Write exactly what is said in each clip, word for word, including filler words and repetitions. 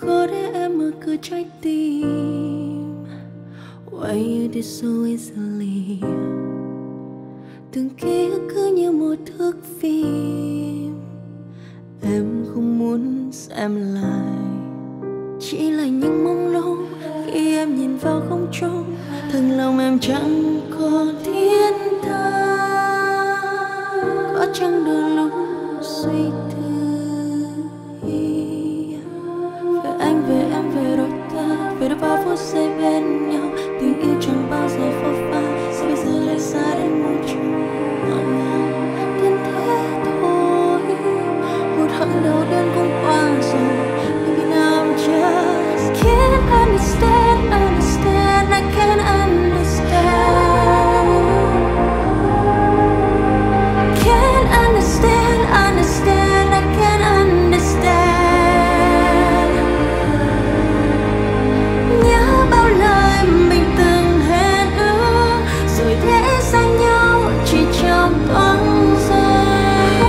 khó để em mở cửa trái tim. Why you did so easily. Từng ký ức cứ như một thước phim, em không muốn xem lại. Chỉ là những mong lung khi em nhìn vào không trung, từng lòng em chẳng có thiên thang. Có chăng đôi lúc suy tư về anh, về em, về đôi ta, về đôi ba phút giây bên nhau. Tình yêu chẳng bao giờ phôi pha, sao bây giờ lại xa đến một chút ngọt ngào đến thế thôi. Một hận đau đớn cũng qua rồi. Just can't understand, understand, I can't understand. Can't understand, understand, I can't understand. Nhớ bao lời mình từng hẹn ước, rồi để xa nhau chỉ trong thoáng giây.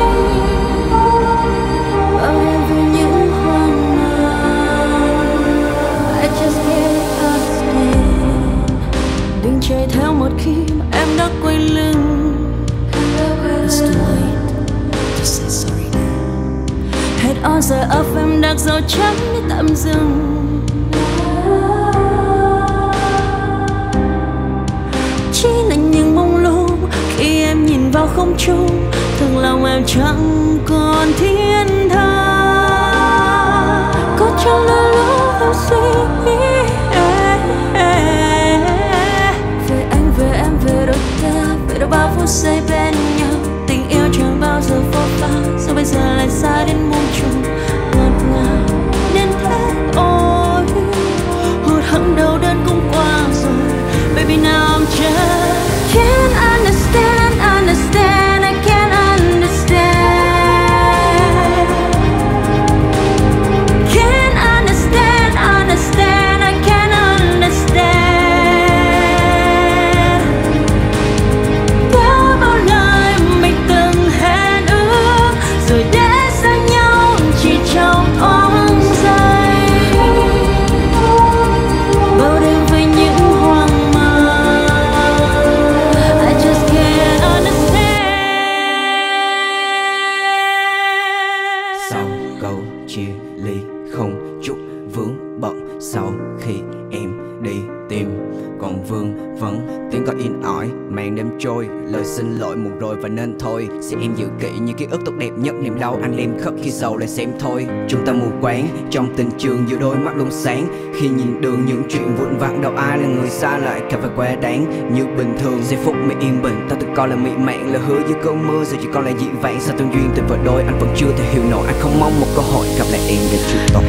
Bao em với những hoang. Đừng chạy theo một khi em đã quay lưng. It's too late, just say sorry now. Hết all giờ ấp em đặt dấu chấm để tạm dừng. Chỉ là những mông lung khi em nhìn vào không trung, thường lòng em chẳng còn thiên tha. Có trong lời lúc em suy nghĩ bao phút giây bên nhau, tình yêu chẳng bao giờ phôi pha, sao bây giờ lại xa đến muôn trùng ngọt ngào nên thế thôi. Hụt hẫng đau đớn cũng qua rồi. Baby now I'm just can't understand, understand, I can't understand. Can't understand, understand, I can't understand. Xin lỗi muộn rồi và nên thôi. Xin em giữ kỹ những ký ức tốt đẹp nhất, niềm đau anh em khóc khi sầu lại xem thôi. Chúng ta mù quáng trong tình trường giữa đôi mắt luôn sáng. Khi nhìn đường những chuyện vụn vặt đâu ai là người xa lại cả phải quá đáng. Như bình thường giây phút mẹ yên bình, ta tự coi là mỹ mãn, là hứa dưới cơn mưa rồi chỉ còn lại dị vãng. Sao tương duyên tình vợ đôi anh vẫn chưa thể hiểu nổi. Anh không mong một cơ hội gặp lại em để chịu tổn.